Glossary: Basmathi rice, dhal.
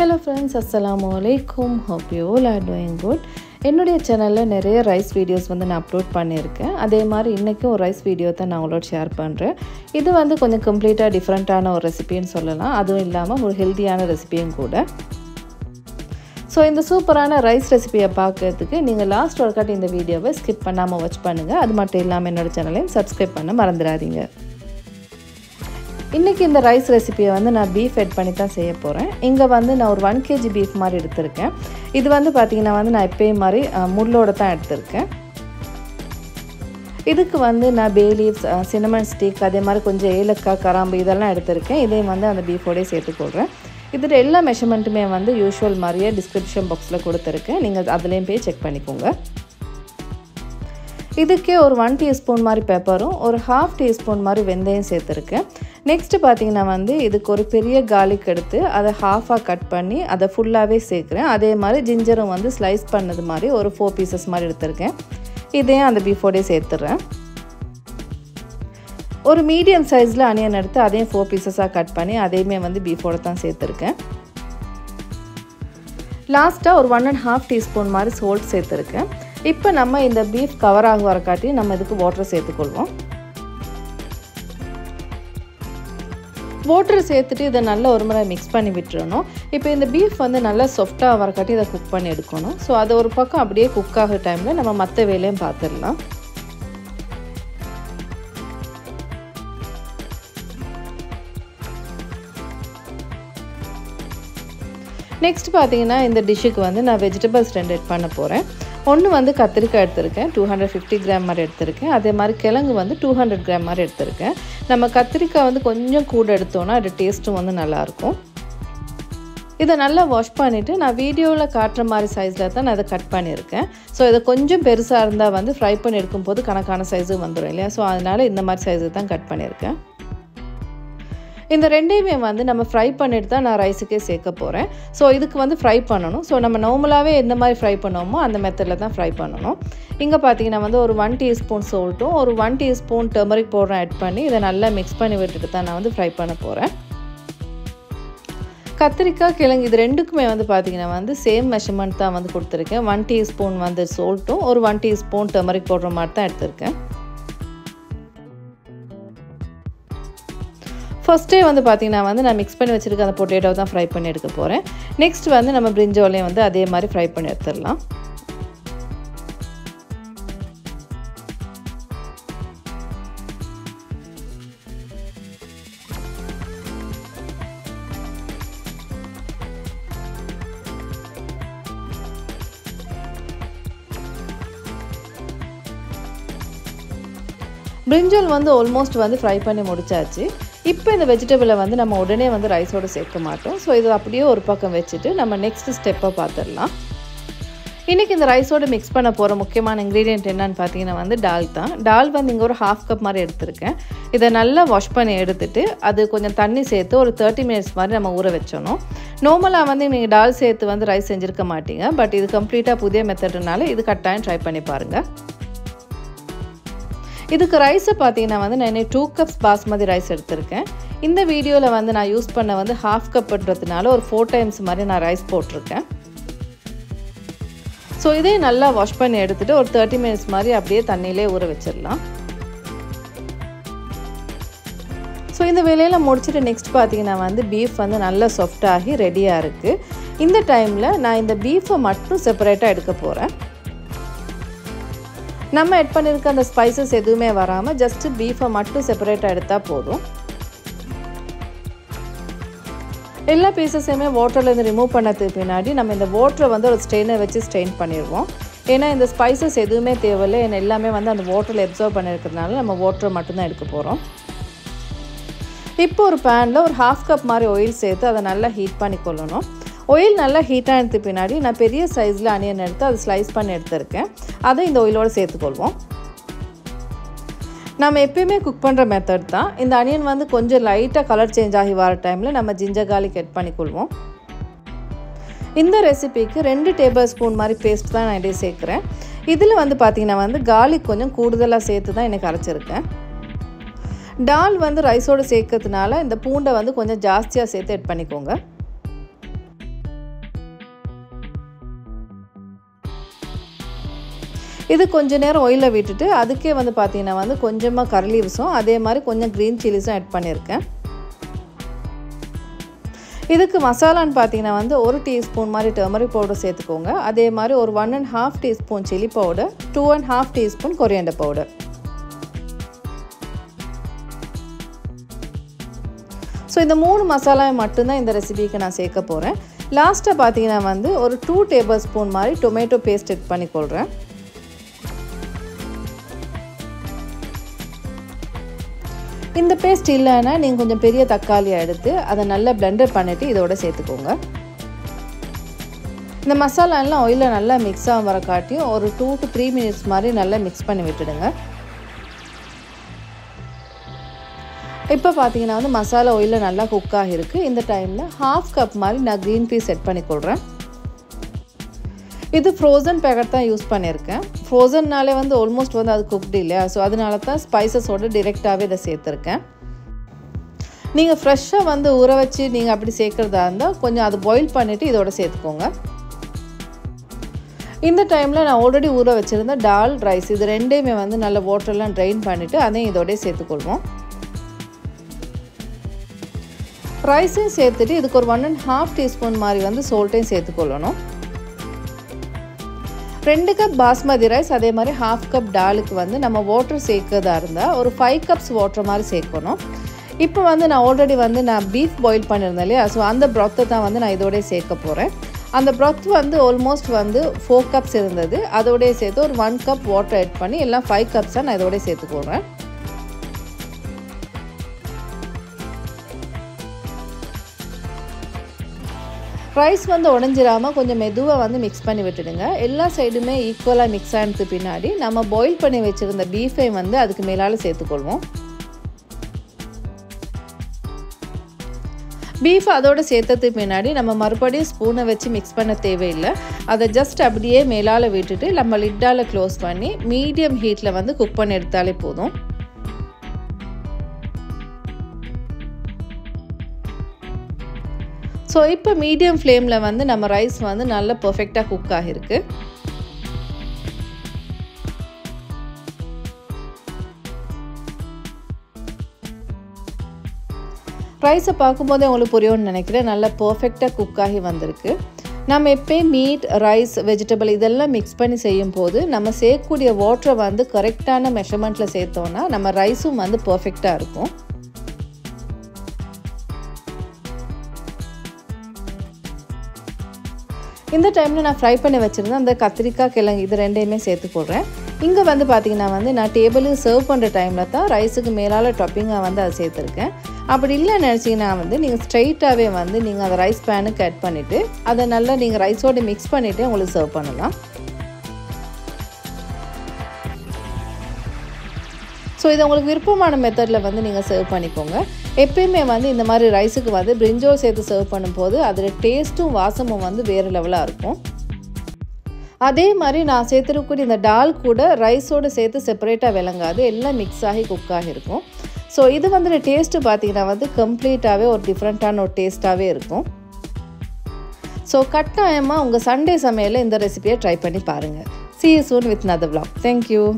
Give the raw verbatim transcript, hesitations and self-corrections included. Hello friends, அஸ்ஸலாமு அலைக்கும். Hope you all are doing good. என்னுடைய சேனலில் நிறைய ரைஸ் வீடியோஸ் வந்து நான் அப்லோட் பண்ணியிருக்கேன். அதே மாதிரி இன்றைக்கும் ஒரு ரைஸ் வீடியோ தான் நான் உங்களோட ஷேர் பண்ணுறேன். இது வந்து கொஞ்சம் கம்ப்ளீட்டாக டிஃப்ரெண்ட்டான ஒரு ரெசிபின்னு சொல்லலாம். அதுவும் இல்லாமல் ஒரு ஹெல்த்தியான ரெசிபியும் கூட. ஸோ இந்த சூப்பரான ரைஸ் ரெசிபியை பார்க்கறதுக்கு நீங்கள் லாஸ்ட் ஒருக்காட்டி இந்த வீடியோவை ஸ்கிப் பண்ணாமல் வாட்ச் பண்ணுங்கள். அது மட்டும் இல்லாமல் என்னோடய சேனலையும் சப்ஸ்கிரைப் பண்ண மறந்துடாதீங்க. இன்றைக்கி இந்த ரைஸ் ரெசிபியை வந்து நான் பீஃப் ஆட் பண்ணி தான் செய்ய போகிறேன். இங்கே வந்து நான் ஒரு ஒன் கேஜி பீஃப் மாதிரி எடுத்திருக்கேன். இது வந்து பார்த்திங்கன்னா வந்து நான் எப்பயும் மாதிரி முள்ளோடு தான் எடுத்திருக்கேன். இதுக்கு வந்து நான் பே லீவ்ஸ், சின்னமன் ஸ்டிக், அதே மாதிரி கொஞ்சம் ஏலக்காய், கராம்பு இதெல்லாம் எடுத்திருக்கேன். இதையும் வந்து அந்த பீஃபோடையே சேர்த்துக்கொள்கிறேன். இதோட எல்லா மெஷர்மெண்ட்டுமே வந்து யூஸ்வல் மாதிரியே டிஸ்கிரிப்ஷன் பாக்ஸில் கொடுத்துருக்கேன். நீங்கள் அதுலேயும் போய் செக் பண்ணிக்கோங்க. இதுக்கே ஒரு ஒன் டீஸ்பூன் மாதிரி பெப்பரும் ஒரு ஹாஃப் டீஸ்பூன் மாதிரி வெந்தயம் சேர்த்துருக்கேன். நெக்ஸ்ட்டு பார்த்திங்கன்னா வந்து இதுக்கு ஒரு பெரிய கார்லிக் எடுத்து அதை ஹாஃபாக கட் பண்ணி அதை ஃபுல்லாகவே சேர்க்குறேன். அதே மாதிரி ஜிஞ்சரும் வந்து ஸ்லைஸ் பண்ணது மாதிரி ஒரு ஃபோர் பீசஸ் மாதிரி எடுத்திருக்கேன். இதையும் அந்த பீஃபோடே சேர்த்துட்றேன். ஒரு மீடியம் சைஸில் அனியன் எடுத்து அதையும் ஃபோர் பீசஸாக கட் பண்ணி அதையுமே வந்து பீஃபோடு தான் சேர்த்துருக்கேன். லாஸ்ட்டாக ஒரு ஒன் அண்ட் ஹாஃப் டீஸ்பூன் மாதிரி சால்ட் சேர்த்துருக்கேன். இப்போ நம்ம இந்த பீஃப் கவர் ஆக வர காட்டி நம்ம இதுக்கு வாட்டர் சேர்த்துக்கொள்வோம். வாட்டர் சேர்த்துட்டு இதை நல்லா ஒரு முறை மிக்ஸ் பண்ணி விட்டுறணும். இப்போ இந்த பீஃப் வந்து நல்லா சாஃப்டாக வர காட்டி இதை குக் பண்ணி எடுக்கணும். ஸோ அது ஒரு பக்கம் அப்படியே குக் ஆகிற டைமில் நம்ம மற்ற வேலையும் பார்த்துடலாம். நெக்ஸ்ட் பார்த்தீங்கன்னா இந்த டிஷ்ஷுக்கு வந்து நான் வெஜிடபிள்ஸ் ரெண்டு ஆட் பண்ண போகிறேன். ஒன்று வந்து கத்திரிக்காய் எடுத்திருக்கேன், டூ ஹண்ட்ரட் ஃபிஃப்டி கிராம் மாதிரி எடுத்திருக்கேன். அதே மாதிரி கிழங்கு வந்து டூ ஹண்ட்ரட் கிராம் மாதிரி எடுத்திருக்கேன். நம்ம கத்திரிக்காய் வந்து கொஞ்சம் கூட எடுத்தோன்னா அது டேஸ்ட்டும் வந்து நல்லாயிருக்கும். இதை நல்லா வாஷ் பண்ணிவிட்டு நான் வீடியோவில் காட்டுற மாதிரி சைஸில் தான் நான் இதை கட் பண்ணியிருக்கேன். ஸோ இதை கொஞ்சம் பெருசாக இருந்தால் வந்து ஃப்ரை பண்ணி எடுக்கும்போது கணக்கான சைஸும் வந்துடும் இல்லையா? ஸோ அதனால் இந்த மாதிரி சைஸு தான் கட் பண்ணியிருக்கேன். இந்த ரெண்டையுமே வந்து நம்ம ஃப்ரை பண்ணிட்டு தான் நான் ரைஸுக்கே சேர்க்க போகிறேன். ஸோ இதுக்கு வந்து ஃப்ரை பண்ணணும். ஸோ நம்ம நார்மலாகவே எந்த மாதிரி ஃப்ரை பண்ணுவோமோ அந்த மெத்தடில் தான் ஃப்ரை பண்ணணும். இங்கே பார்த்திங்கன்னா வந்து ஒரு ஒன் டீஸ்பூன் சால்ட்டும் ஒரு ஒன் டீஸ்பூன் டர்மரிக் பவுடரும் ஆட் பண்ணி இதை நல்லா மிக்ஸ் பண்ணி விட்டுட்டு தான் நான் வந்து ஃப்ரை பண்ண போகிறேன். கத்திரிக்காய், கிழங்கு இது ரெண்டுக்குமே வந்து பார்த்திங்கன்னா வந்து சேம் மெஷர்மெண்ட் தான் வந்து கொடுத்துருக்கேன். ஒன் டீஸ்பூன் வந்து சால்ட்டும் ஒரு ஒன் டீஸ்பூன் டர்மரிக் பவுடர் மாதிரி தான் எடுத்திருக்கேன். ஃபஸ்ட்டே வந்து பார்த்திங்கன்னா வந்து நான் மிக்ஸ் பண்ணி வச்சுருக்க அந்த பொட்டேட்டோ தான் ஃப்ரை பண்ணி எடுக்க போகிறேன். நெக்ஸ்ட் வந்து நம்ம பிரிஞ்சோலையும் வந்து அதே மாதிரி ஃப்ரை பண்ணி எடுத்துடலாம். பிரிஞ்சால் வந்து ஆல்மோஸ்ட் வந்து ஃப்ரை பண்ணி முடிச்சாச்சு. இப்போ இந்த வெஜிடபிளை வந்து நம்ம உடனே வந்து ரைஸோடு சேர்க்க மாட்டோம். ஸோ இதை அப்படியே ஒரு பக்கம் வச்சுட்டு நம்ம நெக்ஸ்ட் ஸ்டெப்பை பார்த்துடலாம். இன்றைக்கி இந்த ரைஸோடு மிக்ஸ் பண்ண போகிற முக்கியமான இன்க்ரீடியன்ட் என்னன்னு பார்த்தீங்கன்னா வந்து டால் தான். டால் வந்து இங்கே ஒரு ஹாஃப் கப் மாதிரி எடுத்திருக்கேன். இதை நல்லா வாஷ் பண்ணி எடுத்துட்டு அது கொஞ்சம் தண்ணி சேர்த்து ஒரு தேர்ட்டி மினிட்ஸ் மாதிரி நம்ம ஊற வச்சணும். நார்மலாக வந்து நீங்கள் டால் சேர்த்து வந்து ரைஸ் செஞ்சுருக்க மாட்டீங்க. பட் இது கம்ப்ளீட்டாக புதிய மெத்தடுனால இது கட்டாயம் ட்ரை பண்ணி பாருங்கள். இதுக்கு ரைஸை பார்த்தீங்கன்னா வந்து நான் இன்னும் டூ கப்ஸ் பாஸ்மதி ரைஸ் எடுத்திருக்கேன். இந்த வீடியோவில் வந்து நான் யூஸ் பண்ண வந்து ஹாஃப் கப்புன்றதுனால ஒரு ஃபோர் டைம்ஸ் மாதிரி நான் ரைஸ் போட்டிருக்கேன். ஸோ இதே நல்லா வாஷ் பண்ணி எடுத்துகிட்டு ஒரு தேர்ட்டி மினிட்ஸ் மாதிரி அப்படியே தண்ணியிலே ஊற வச்சிடலாம். ஸோ இந்த வேலையில் முடிச்சுட்டு நெக்ஸ்ட் பார்த்தீங்கன்னா வந்து பீஃப் வந்து நல்லா சாஃப்டாகி ரெடியாக இருக்குது. இந்த டைமில் நான் இந்த பீஃபை மட்டும் செப்பரேட்டாக எடுக்க போகிறேன். நம்ம ஆட் பண்ணியிருக்க அந்த ஸ்பைசஸ் எதுவுமே வராமல் ஜஸ்ட்டு பீஃபை மட்டும் செப்பரேட்டாக எடுத்தால் போதும். எல்லா பீசஸையுமே வாட்டர்லேருந்து ரிமூவ் பண்ணதுக்கு பின்னாடி நம்ம இந்த வாட்டரை வந்து ஒரு ஸ்ட்ரெயினர் வச்சு ஸ்ட்ரெயின் பண்ணிடுவோம். ஏன்னா இந்த ஸ்பைசஸ் எதுவுமே தேவையில்லை. ஏன்னா எல்லாமே வந்து அந்த வாட்டரில் அப்சர்வ் பண்ணியிருக்கிறதுனால நம்ம வாட்டரை மட்டும்தான் எடுக்க போகிறோம். இப்போ ஒரு பேனில் ஒரு ஹாஃப் கப் மாதிரி ஆயில் சேர்த்து அதை நல்லா ஹீட் பண்ணி கொள்ளணும். ஆயில் நல்லா ஹீட் ஆனதுக்கு பின்னாடி நான் பெரிய சைஸில் அனியன் எடுத்து அதை ஸ்லைஸ் பண்ணி எடுத்துருக்கேன். அதை இந்த ஆயிலோடு சேர்த்துக்கொள்வோம். நம்ம எப்பயுமே குக் பண்ணுற மெத்தட் தான். இந்த அனியன் வந்து கொஞ்சம் லைட்டாக கலர் சேஞ்ச் ஆகி வர டைமில் நம்ம ஜிஞ்சர் கார்லிக் ஆட் பண்ணிக்கொள்வோம். இந்த ரெசிபிக்கு ரெண்டு டேபிள் ஸ்பூன் மாதிரி பேஸ்ட் தான் நான் இடையே சேர்க்குறேன். இதில் வந்து பார்த்திங்கன்னா வந்து கார்லிக் கொஞ்சம் கூடுதலாக சேர்த்து தான் எனக்கு அரைச்சிருக்கேன். டால் வந்து ரைஸோடு சேர்க்கறதுனால இந்த பூண்டை வந்து கொஞ்சம் ஜாஸ்தியாக சேர்த்து ஆட் பண்ணிக்கோங்க. இது கொஞ்சம் நேரம் ஆயிலில் விட்டுட்டு அதுக்கே வந்து பார்த்திங்கன்னா வந்து கொஞ்சமாக கறி லீவ்ஸும் அதே மாதிரி கொஞ்சம் க்ரீன் சில்லிஸும் ஆட் பண்ணியிருக்கேன். இதுக்கு மசாலான்னு பார்த்தீங்கன்னா வந்து ஒரு டீஸ்பூன் மாதிரி டர்மரிக் பவுடர் சேர்த்துக்கோங்க. அதே மாதிரி ஒரு one and half teaspoon chilli powder, two and half teaspoon coriander powder. So இந்த மூணு மசாலாவை மட்டும்தான் இந்த ரெசிபிக்கு நான் சேர்க்க போகிறேன். லாஸ்ட்டாக பார்த்தீங்கன்னா வந்து ஒரு டூ டேபிள் ஸ்பூன் மாதிரி டொமேட்டோ பேஸ்ட் ஆட் பண்ணிக்கொள்கிறேன். இந்த பேஸ்ட் இல்லைன்னா நீங்கள் கொஞ்சம் பெரிய தக்காளியாக எடுத்து அதை நல்லா பிளெண்டர் பண்ணிவிட்டு இதோட சேர்த்துக்கோங்க. இந்த மசாலாலாம் ஆயிலில் நல்லா மிக்ஸ் ஆக வர காட்டியும் ஒரு டூ டு த்ரீ மினிட்ஸ் மாதிரி நல்லா மிக்ஸ் பண்ணி விட்டுடுங்க. இப்போ பார்த்தீங்கன்னா வந்து மசாலா ஆயிலில் நல்லா குக் ஆகிருக்கு. இந்த டைமில் ஹாஃப் கப் மாதிரி நான் க்ரீன் பீஸ் செட் பண்ணிக்கொள்கிறேன். இது ஃப்ரோசன் பேக்கெட் தான் யூஸ் பண்ணியிருக்கேன். ஃப்ரோசன்னாலே வந்து ஆல்மோஸ்ட் வந்து அது குக்டு இல்லையா, ஸோ அதனால தான் ஸ்பைசஸோடு டிரெக்டாகவே இதை சேர்த்துருக்கேன். நீங்கள் ஃப்ரெஷ்ஷாக வந்து ஊற வச்சு நீங்கள் அப்படி சேர்க்குறதா இருந்தால் கொஞ்சம் அது பாயில் பண்ணிவிட்டு இதோட சேர்த்துக்கோங்க. இந்த டைமில் நான் ஆல்ரெடி ஊற வச்சுருந்த டால் ரைஸ் இது ரெண்டையுமே வந்து நல்ல வாட்டர்லாம் ட்ரைன் பண்ணிவிட்டு அதையும் இதோடய சேர்த்துக்கொள்வோம். ரைஸையும் சேர்த்துட்டு இதுக்கு ஒரு ஒன் அண்ட் ஹாஃப் டீஸ்பூன் மாதிரி வந்து சால்ட்டையும் சேர்த்துக்கொள்ளணும். ரெண்டு கப் பாஸ்மதி ரைஸ் அதே மாதிரி ஹாஃப் கப் டாலுக்கு வந்து நம்ம வாட்டர் சேர்க்கறதா இருந்தால் ஒரு ஃபைவ் கப்ஸ் வாட்டர் மாதிரி சேர்க்கணும். இப்போ வந்து நான் ஆல்ரெடி வந்து நான் பீஃப் பாயில் பண்ணியிருந்தேன் இல்லையா, ஸோ அந்த ப்ராத்தை தான் வந்து நான் இதோடய சேர்க்க போகிறேன். அந்த ப்ராத் வந்து ஆல்மோஸ்ட் வந்து ஃபோர் கப்ஸ் இருந்தது, அதோடய சேர்த்து ஒரு ஒன் கப் வாட்டர் ஆட் பண்ணி எல்லாம் ஃபைவ் கப்ஸாக நான் இதோடய சேர்த்துக்கோறேன். ரைஸ் வந்து உடஞ்சிடாமல் கொஞ்சம் மெதுவாக வந்து மிக்ஸ் பண்ணி விட்டுடுங்க. எல்லா சைடுமே ஈக்குவலாக மிக்ஸ் ஆனது பின்னாடி நம்ம பாயில் பண்ணி வச்சுருந்த பீஃபை வந்து அதுக்கு மேலால் சேர்த்துக்கொள்வோம். பீஃப் அதோடு சேர்த்ததுக்கு பின்னாடி நம்ம மறுபடியும் ஸ்பூனை வச்சு மிக்ஸ் பண்ண தேவையில்லை. அதை ஜஸ்ட் அப்படியே மேலால் விட்டுட்டு நம்ம லிட்டால் க்ளோஸ் பண்ணி மீடியம் ஹீட்டில் வந்து குக் பண்ணி எடுத்தாலே போதும். ஸோ இப்போ மீடியம் ஃப்ளேமில் வந்து நம்ம ரைஸ் வந்து நல்லா பர்ஃபெக்டாக குக் ஆகிருக்கு. ரைஸை பார்க்கும்போதே உங்களுக்கு புரியும்னு நினைக்கிறேன், நல்லா பர்ஃபெக்டாக குக் ஆகி வந்திருக்கு. நம்ம எப்போயும் மீட், ரைஸ், வெஜிடபிள் இதெல்லாம் மிக்ஸ் பண்ணி செய்யும் போது நம்ம சேர்க்கக்கூடிய வாட்டரை வந்து கரெக்டான மெஷர்மெண்ட்டில் சேர்த்தோன்னா நம்ம ரைஸும் வந்து பர்ஃபெக்டாக இருக்கும். இந்த டைமில் நான் ஃப்ரை பண்ணி வச்சுருந்தேன் அந்த கத்திரிக்காய், கிழங்கு இது ரெண்டையுமே சேர்த்து போடுறேன். இங்கே வந்து பார்த்திங்கன்னா வந்து நான் டேபிளுக்கு சர்வ் பண்ணுற டைமில் தான் ரைஸுக்கு மேலால் டாப்பிங்காக வந்து அதை சேர்த்துருக்கேன். அப்படி இல்லைன்னு நினச்சிங்கன்னா வந்து நீங்கள் ஸ்ட்ரைட்டாகவே வந்து நீங்கள் அதை ரைஸ் பேனுக்கு ஆட் பண்ணிவிட்டு அதை நல்லா நீங்கள் ரைஸோடு மிக்ஸ் பண்ணிவிட்டு உங்களுக்கு சர்வ் பண்ணலாம். ஸோ இது உங்களுக்கு விருப்பமான மெத்தடில் வந்து நீங்கள் சர்வ் பண்ணிக்கோங்க. எப்பயுமே வந்து இந்த மாதிரி ரைஸுக்கு வந்து பிரிஞ்சோல் சேர்த்து சர்வ் பண்ணும்போது அதோட டேஸ்ட்டும் வாசமும் வந்து வேறு லெவலாக இருக்கும். அதே மாதிரி நான் சேர்த்துருக்கூடிய இந்த டால் கூட ரைஸோடு சேர்த்து செப்பரேட்டாக விளங்காது, எல்லாம் மிக்ஸ் ஆகி குக் ஆகிருக்கும். ஸோ இது வந்து டேஸ்ட்டு பார்த்திங்கன்னா வந்து கம்ப்ளீட்டாகவே ஒரு டிஃப்ரெண்ட்டான ஒரு டேஸ்ட்டாகவே இருக்கும். ஸோ கட்டாயமாக உங்கள் சண்டே சமையலில் இந்த ரெசிபியை ட்ரை பண்ணி பாருங்கள். See you soon with another vlog. Thank you.